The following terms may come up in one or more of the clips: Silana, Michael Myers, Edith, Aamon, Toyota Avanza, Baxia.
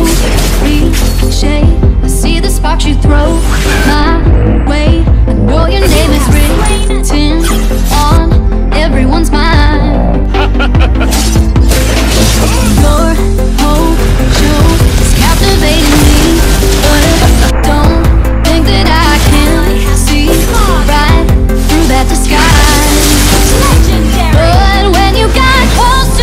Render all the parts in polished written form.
no cliche. I see the sparks you throw my way. I know your name is written on everyone's mind. Your whole show is captivating me, but I don't think that I can see right through that disguise. But when you got close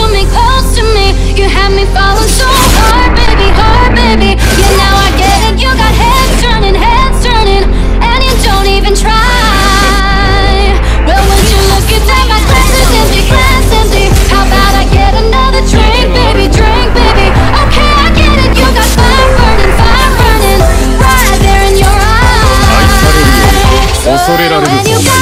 to me, you had me falling so hard, baby, hard, baby. Yeah, now I get it, you got heads turning, and you don't even try. Well, when you look at that, my glass is empty, glass empty. How about I get another drink, baby, okay, I get it, you got fire burning, right there in your eyes. But when you got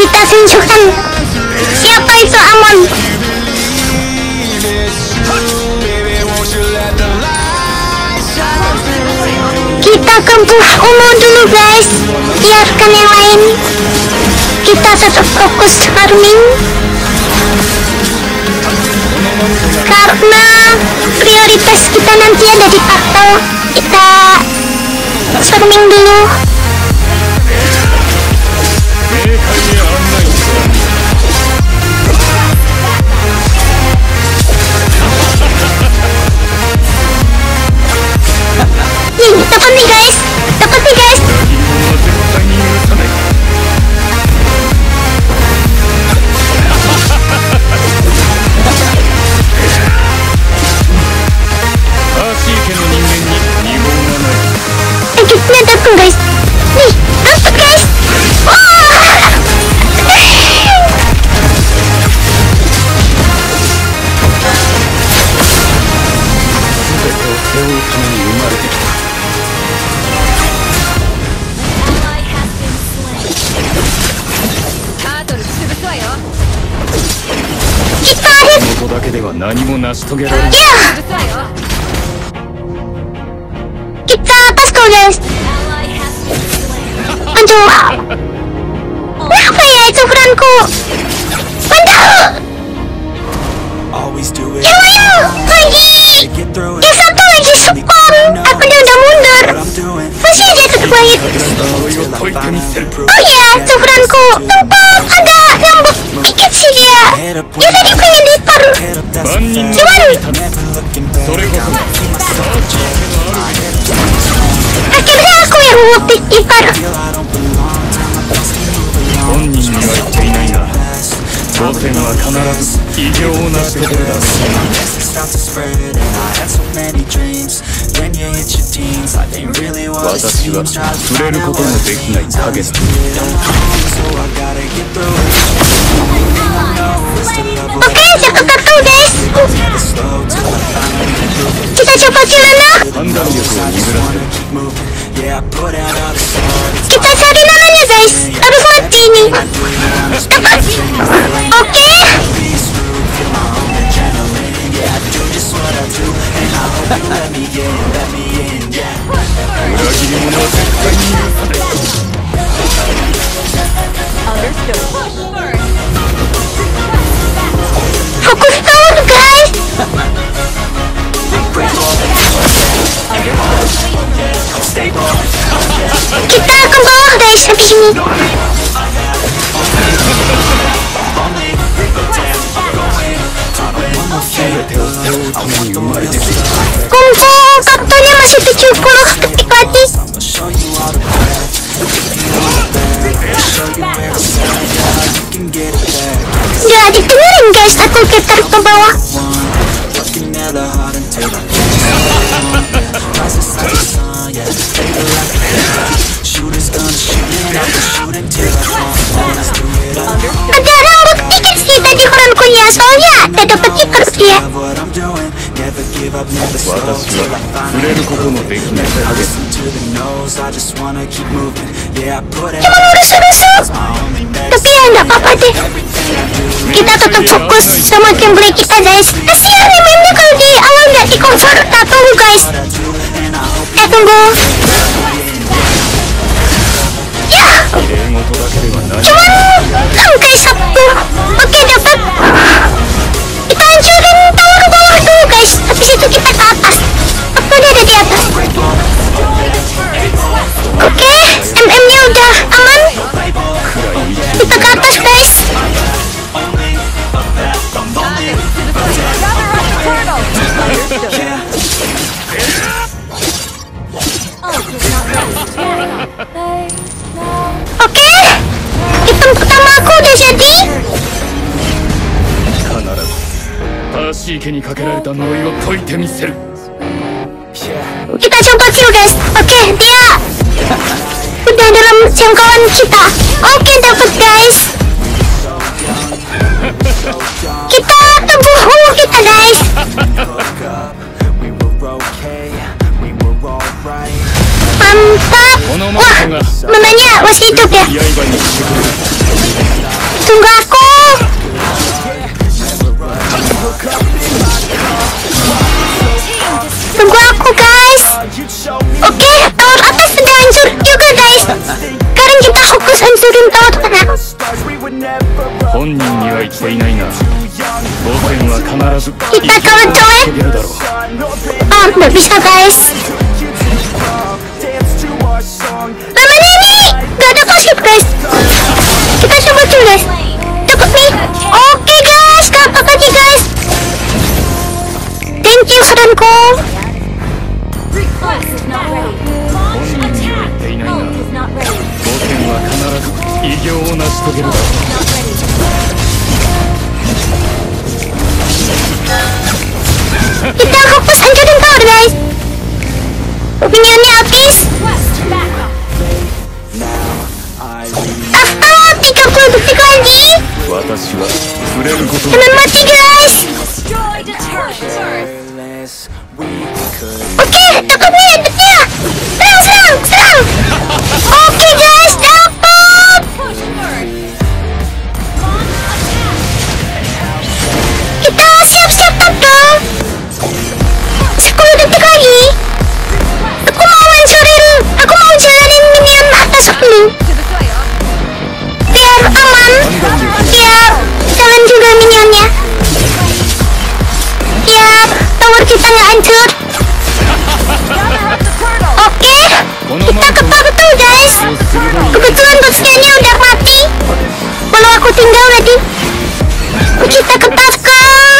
kita tunjukkan siapa itu Aamon. Kita ke buah umur dulu guys, biarkan yang lain. Kita tetap fokus farming karena prioritas kita nanti ada di pakto. Kita farming dulu. Dapat nih guys. Akhirnya datang guys. Nih, dapat guys. Kita atas kau guys. Aduh, apa ya itu ukuranku? Aduh, yo pergi. Yang satu lagi spawn. Aku udah mundur. Masih aja tetap lagi. Oh ya, itu ukuranku. Tumpah, ada ngambek dikit sih dia. Dia tadi pengen dispar. Akhirnya aku yang ngupik Ipar. Oke, cakep kartu guys. Kita coba Silana. Kita cari namanya guys. Harus mati nih. Dapat. Oke. Fokus turun guys. Kita akan bawah guys habis ini. Kumpul kartunya masih 70 detik lagi. Gak didengerin guys. guys, aku keter ke bawah. Ada rambut dikit sih tadi koranku ya, soalnya tak dapat ikat dia. Cuma lurus-lurus, tapi ya nggak apa-apa deh. Kita tetap fokus sama gameplay kita guys. Kasihan rememnya kalau di awal nggak di cover. Nah, tunggu guys, tunggu. Ya, cuma langkai satu. Oke, dapat. Kita hancurin tower ke bawah dulu guys, habis itu kita ke atas. Aku udah ada di atas. Oke, MM-nya udah aman. Kita ke atas guys. Oke, item pertama aku udah jadi. Kita coba kill guys. Oke, dia udah dalam jangkauan kita. Oke, dapat guys. Kita tebus hulu kita guys. Mantap. Wah, menanya masih hidup ya. Tunggu aku. Tunggu aku guys. Oke, tower atas sudah hancur juga guys. Sekarang kita fokus hancurin tower tengah. Kita kalau colek. Oh, nggak bisa guys. Lamanya ini nggak ada kasih guys. Kita coba kill guys. Cukup nih. Oke guys, kakak lagi guys. Thank you saranku. Kita fokus hancurin tower guys. Minyaknya habis. Ah, 30 detik lagi. Teman mati guys. Oke, cukup nih detiknya. Serang, serang, serang. Oke guys, dapat. Kita siap-siap dong. 10 detik lagi. Aku mau hancurin minion atas dulu. Biar aman. Biar jalan juga minionnya. Biar tower kita nggak hancur. Oke, kita ke portal guys. Kebetulan bosnya udah mati. Walau aku tinggal tadi. Kita ke portal.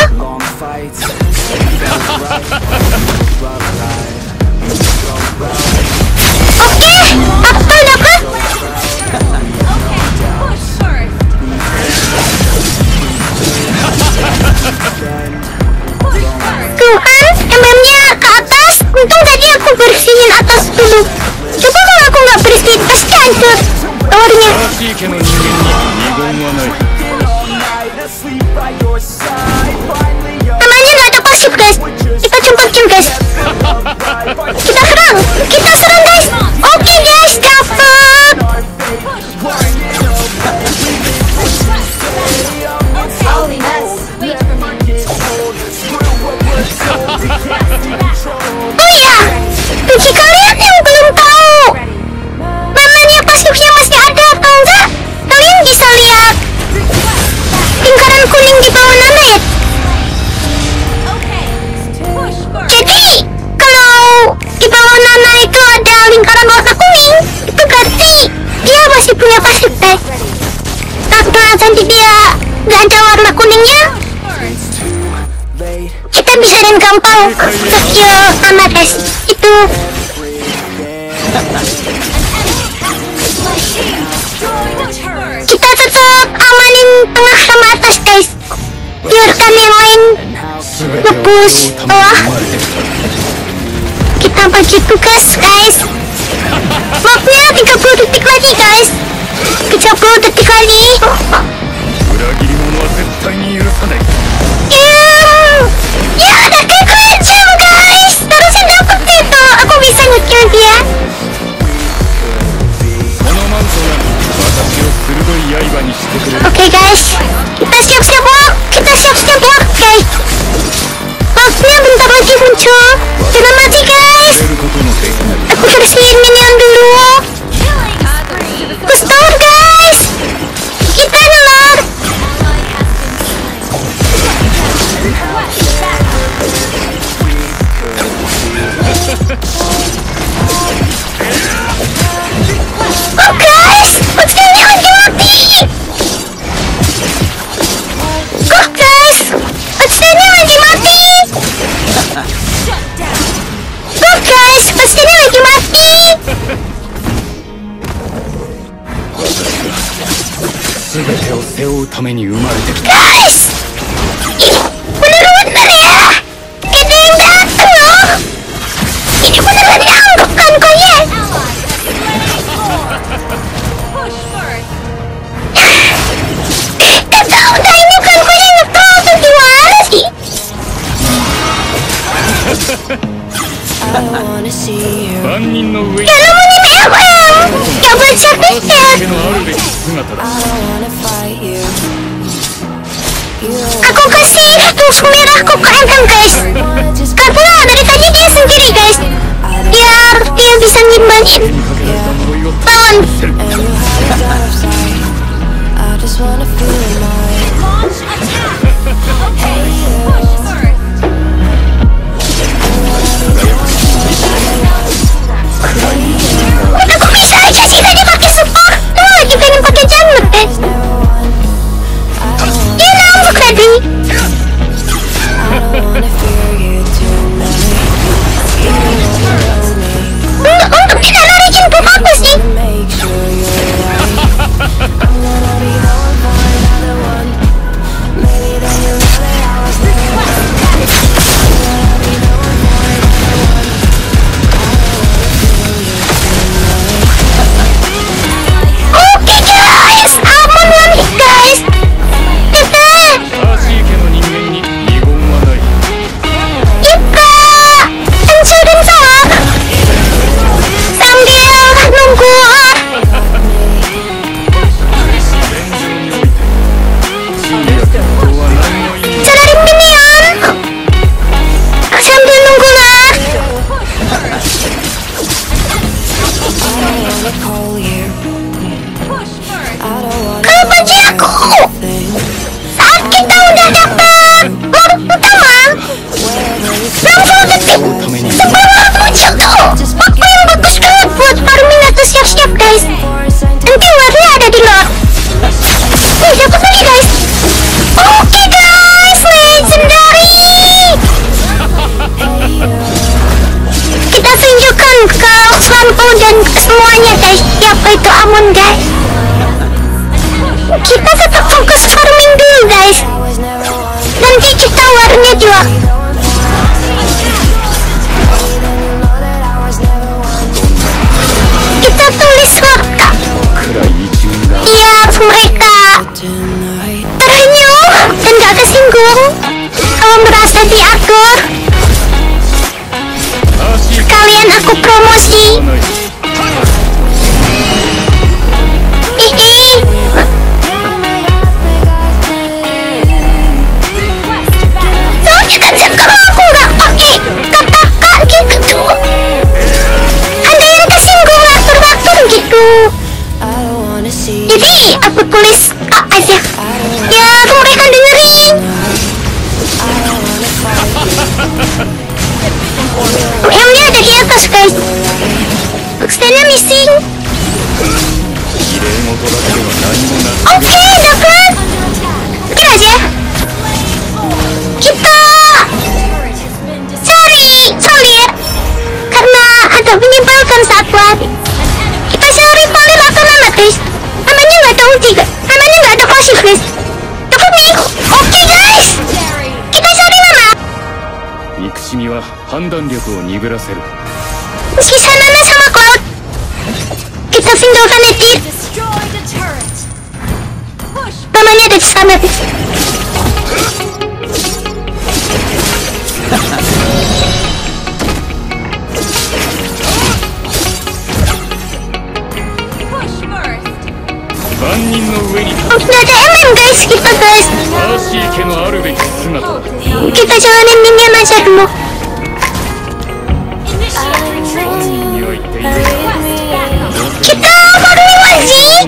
Oke, apa dapat? Tuh kan, MM-nya ke atas. Untung tadi aku bersihin atas dulu. Coba kalau aku nggak bersihin, pasti hancur towernya. Namanya nggak ada pasif guys. Kita coba kill guys. Kita serang guys. Oke guys, dapat. Oh iya, bagi kalian yang belum tahu, namanya pasifnya masih ada atau enggak? Kalian bisa lihat lingkaran kuning di bawah nama ya. Jadi kalau di bawah Nana itu ada lingkaran warna kuning, itu berarti dia masih punya pasif guys. Karena nanti dia nggak ada warna kuningnya, kita bisa dengan gampang kill Nana guys. Itu kita tetap amanin tengah sama atas guys. Dia ikan yang lain nge-push. Wah, kita bagi tugas guys. Mapnya 30 detik lagi guys, 30 detik lagi. Ya, keren guys. Harusnya dapet itu. Aku bisa nge-kill dia. Oke guys, kita siap-siap walk. Guys, mapnya bentar lagi muncul. Jangan mati guys. Aku harus ngirim minion dulu. Kustur guys, kita nular. Oh guys, kucingnya udah mati. Oh guys, kucingnya lagi mati. Oh guys, kucingnya lagi mati. Guys, bener-bener ya. Ini yang dateng loh. Ini beneran dianggap kan kok ya. Entah ini bukan gue yang ngetol atau gimana sih. Kalau mau ini apa? Gak baca pikir. Aku kasih tusuk merahku ke Aamon guys, karena dari tadi dia sendiri guys, biar dia bisa ngimbalin lawan. Aku bisa aja sih tadi pakai support. Lu lagi pengen pakai jungler deh. Dia nambuk tadi. Untuk tidak narikin bom aku sih. Dan semuanya guys, siapa itu Aamon guys. Kita tetap fokus farming dulu guys, nanti kita warnya juga. Kita tulis warga biar mereka ternyuh dan gak kesinggung kalau merasa diatur. Sekalian aku promosi. Jadi aku tulis kak aja biar mereka dengerin. Emnya ada di atas guys, boxnya missing. Oke, dapat. Oke aja. Kita cari solir karena agak menyebalkan saat lari. Kita cari paling atau nama guys. Namanya nggak ada ulti, namanya nggak ada pasif guys. Tapi oke guys. 君は判断力を鈍らせる。Meski sananya sama kalau kita singgalkan Edith. Pamannya ada di sana. Oke, ada Aamon guys, kita guys. Kita jalanin minyak masak dulu. Kita baru lewat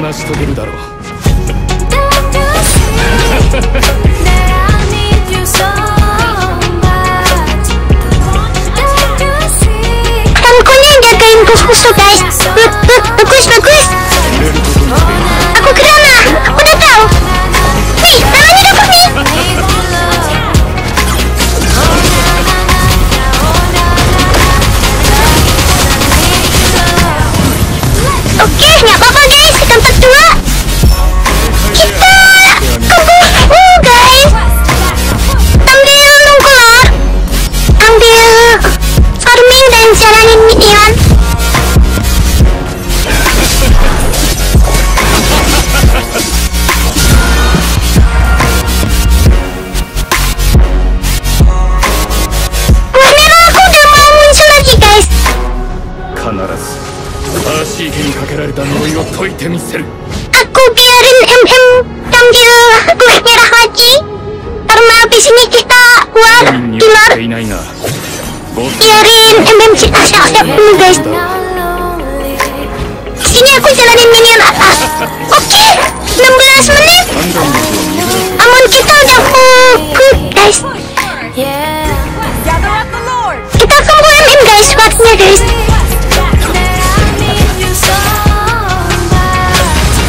Aku biarin ambil gue merah lagi. Karena abis ini kita war dealer. Biarin siap-siap dulu guys. Sini aku jalanin minion atas. Oke, 16 menit. Aamon kita udah full good guys. Kita kumpulin guys waktunya guys.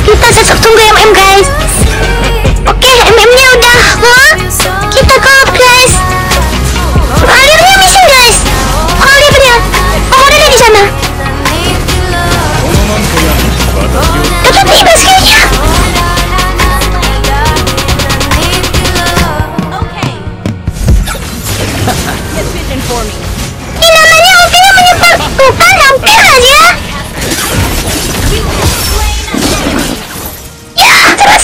Kita sesek tunggu guys. Oke, nya udah keluar. Kita go guys. Alirnya missing guys. Alirnya. Oh, ada di sana. Tapi itu skillnya. Ini namanya Ovinya menyebabkan hampir aja. Ya ampun, ini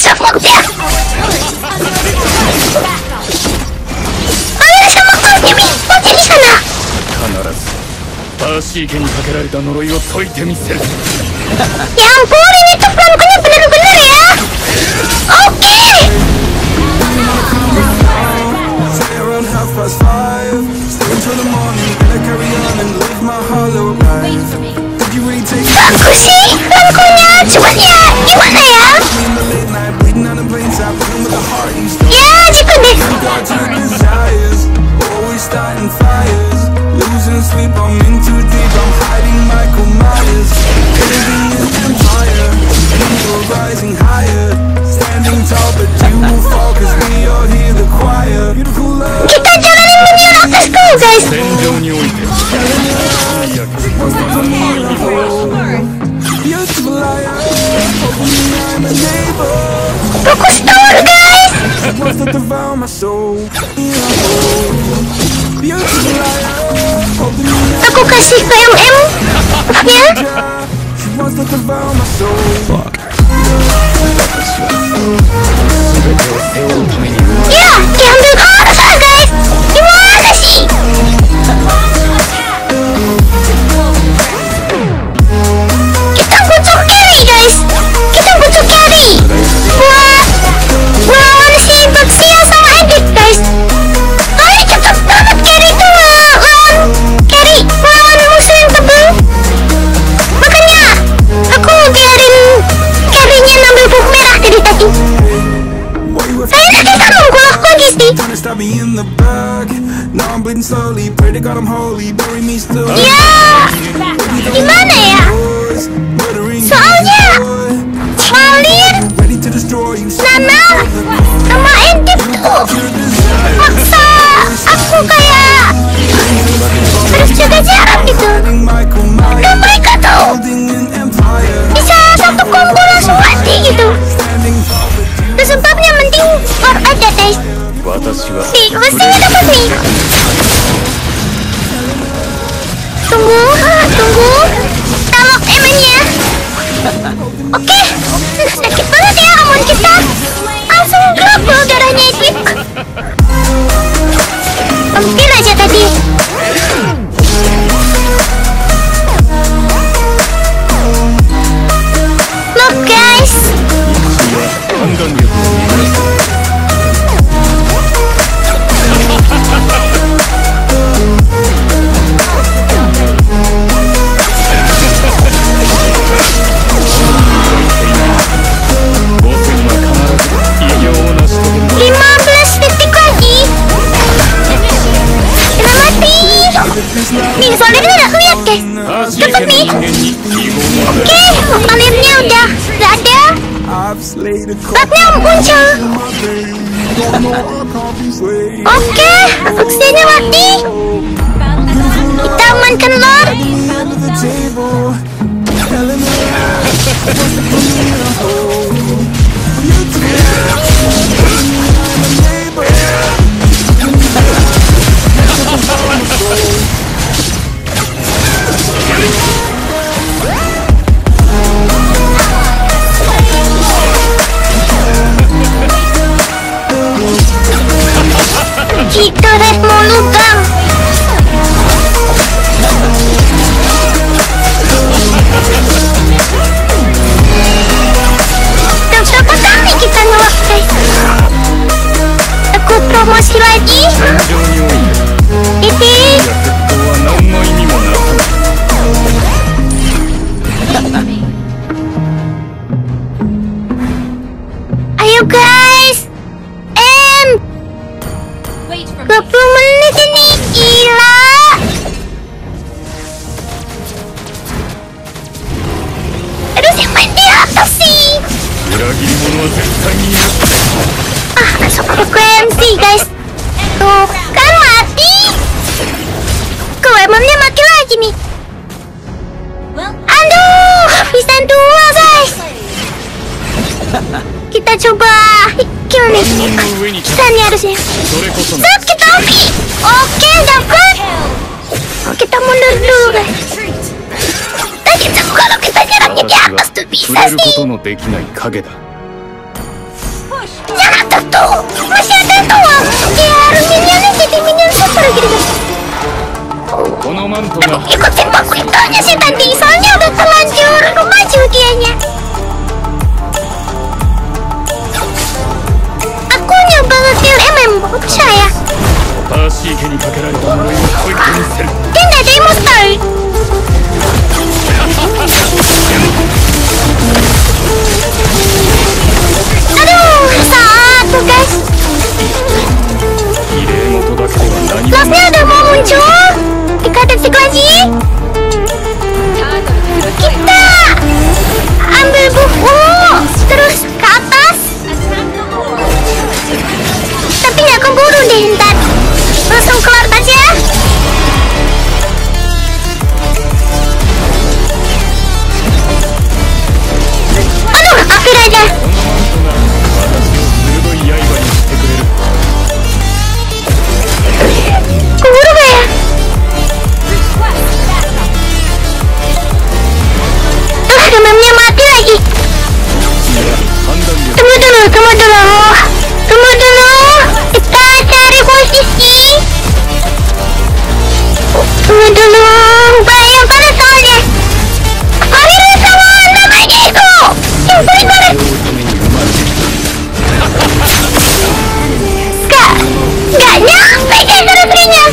tuh pelankunya bener-bener ya. Oke. Bagus sih pelankunya, cuman ya gimana ya? Ya gitu deh. Sleep, I'm in too deep, I'm hiding Michael Myers. Living in an empire, and you're rising higher. Standing tall, but you will fall, cause we all hear the choir. Beautiful love. Kita jalanin minion atas dulu guys. Fokus tower guys. Aku kasih PMM ya. Ya, diambil kosong guys. Gimana sih? Kita butuh carry guys. Kita butuh carry buat melawan si Baxia sama Edith guys. Ya, gimana ya? Soalnya Malin, Nana, sama Edith tuh maksa aku kayak harus jaga jarak gitu. Dan mereka tuh bisa satu kombo langsung mati gitu. Itu sebabnya mending war aja guys. Mestinya dapat nih. Tunggu. Talok emennya. Oke. Sakit banget ya Aamon kita. Langsung drop loh darahnya itu. Hampir aja tadi. Look guys. Nih, soalnya kita udah lihat guys. Cepet nih. Oke, alirnya udah gak ada. Batnya muncul. Oke, oksigennya mati. Kita amankan lor. Kita harus melugang. Sudah berapa kali kita nolak guys? Aku promosi lagi. Ayo guys, 20 menit ini gila. Aduh, yang main di atas sih. Ah, masuk frekuensi guys. Tuh kan mati. Kok emangnya mati lagi nih? Aduh, habisan 2 guys. Kita coba kill nih. Kita nih harusnya. Set, kita oke. Oke, dapat. Kita mundur dulu guys. Nah, kita kalau kita nyerangnya di atas tuh bisa sih. Jangan tentu. Masih ada tuang. Dia harus minionnya jadi minion super gitu guys. Aduh, ikutin makuitonya sih tadi. Soalnya udah terlanjur maju dianya. Saya. Dia nggak ada emoster. Aduh, satu guys. Lastnya udah mau muncul. Kita detik lagi. Kita ambil buku terus ke atas. Tapi nggak keburu deh ntar. Langsung keluar aja. Aduh, akhir aja. Keburu gak ya? Ah, demamnya mati lagi. Tunggu dulu. Kita cari posisi. Tunggu dulu. Bahaya banget soalnya. Akhirnya semua nama itu. Yang sering banget. Gak nyampe guys resminya.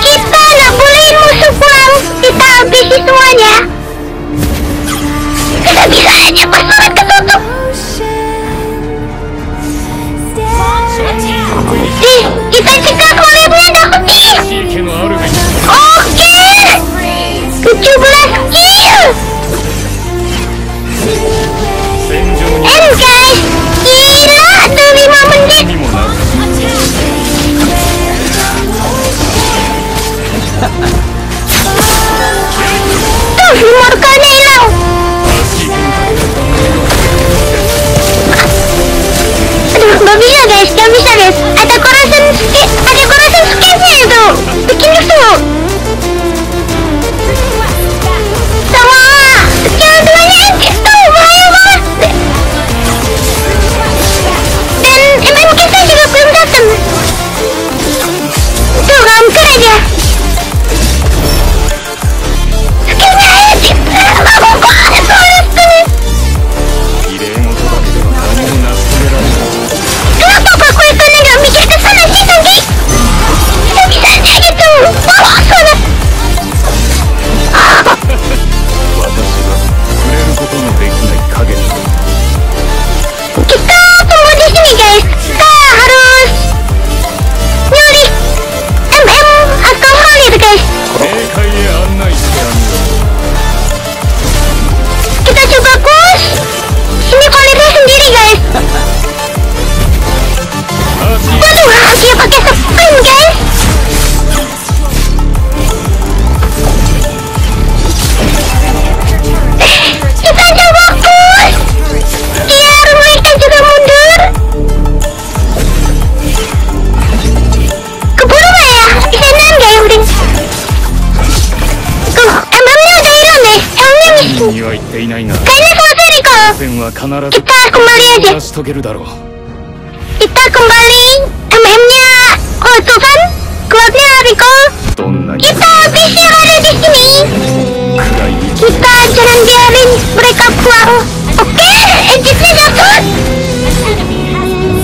Kita gak bolehin musuh pulang. Kita habisi semuanya. Kita bisa aja pas banget ketutup. Ih, kita cekat olehnya udah putih. Oke, 17 kill. And guys, gila tuh 5 menit. Tuh, immortalnya hilang. Gak bisa guys, ada corrosion space-nya itu. Bikin itu. ていないが。Telepon Zuriko. Kita kembali aja. Kita kembali MM-nya. Oh tuh kan, klubnya Zuriko. Kita bisa ada di sini. Kita jangan biarin mereka pulang. Oke, Editnya jatuh.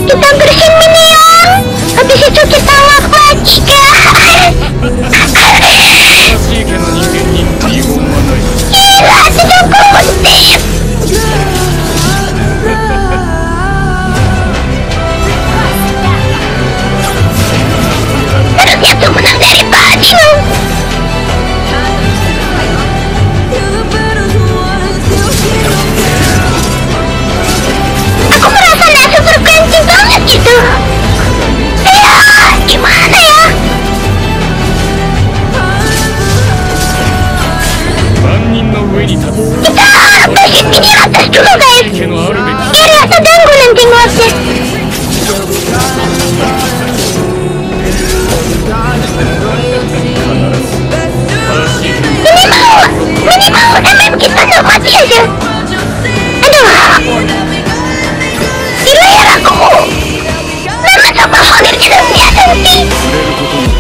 Kita bersihin minion. Habis itu kita lakukan jika. Gila, tidak kutip. Harusnya tuh menang dari Baju. Aku merasa nafsu berganti banget gitu. Ya, gimana ya? Kita bersihin di atas dulu guys. Biar gak terganggu nanti ngosnya. Minimal MM kita gak mati aja. Aduh, dilayar aku. Mama sama Honor tidak punya senti. Video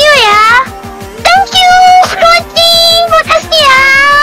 ya. Thank you, Scotty. Makasih ya.